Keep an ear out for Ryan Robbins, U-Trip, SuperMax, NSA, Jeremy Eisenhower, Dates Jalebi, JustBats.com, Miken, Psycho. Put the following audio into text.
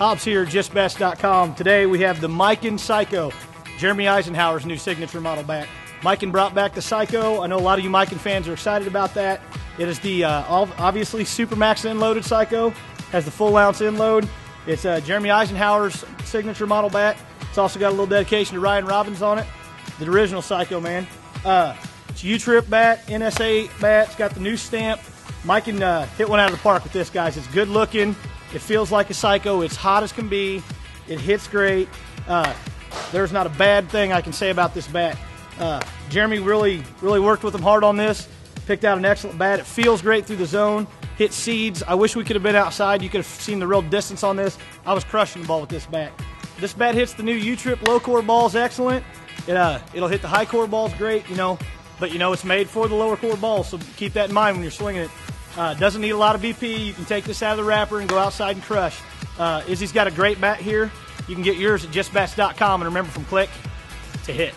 Hobbs here, JustBats.com. Today we have the Miken Psycho, Jeremy Eisenhower's new signature model back. Miken brought back the Psycho. I know a lot of you Miken fans are excited about that. It is the obviously Supermax end-loaded Psycho. Has the full ounce end load. It's Jeremy Eisenhower's signature model bat. It's also got a little dedication to Ryan Robbins on it, the original Psycho man. It's U-Trip bat, NSA bat. It's got the new stamp. Miken hit one out of the park with this, guys. It's good looking. It feels like a Psycho. It's hot as can be. It hits great. There's not a bad thing I can say about this bat. Jeremy really worked with him hard on this. Picked out an excellent bat. It feels great through the zone. Hit seeds. I wish we could have been outside. You could have seen the real distance on this. I was crushing the ball with this bat. This bat hits the new U-Trip low core balls excellent. It'll hit the high core balls great, you know. But, you know, it's made for the lower core balls, so keep that in mind when you're swinging it. Doesn't need a lot of BP. You can take this out of the wrapper and go outside and crush. Izzy's got a great bat here. You can get yours at JustBats.com. And remember, from click to hit.